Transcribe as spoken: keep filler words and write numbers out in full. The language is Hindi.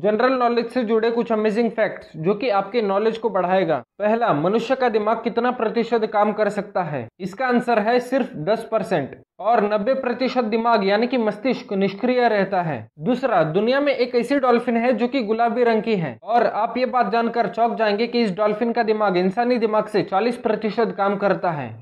जनरल नॉलेज से जुड़े कुछ अमेजिंग फैक्ट्स जो कि आपके नॉलेज को बढ़ाएगा। पहला, मनुष्य का दिमाग कितना प्रतिशत काम कर सकता है? इसका आंसर है सिर्फ दस परसेंट और नब्बे प्रतिशत दिमाग यानी कि मस्तिष्क निष्क्रिय रहता है। दूसरा, दुनिया में एक ऐसी डॉल्फिन है जो कि गुलाबी रंग की है और आप ये बात जानकर चौंक जाएंगे कि इस डॉल्फिन का दिमाग इंसानी दिमाग से चालीस प्रतिशत काम करता है।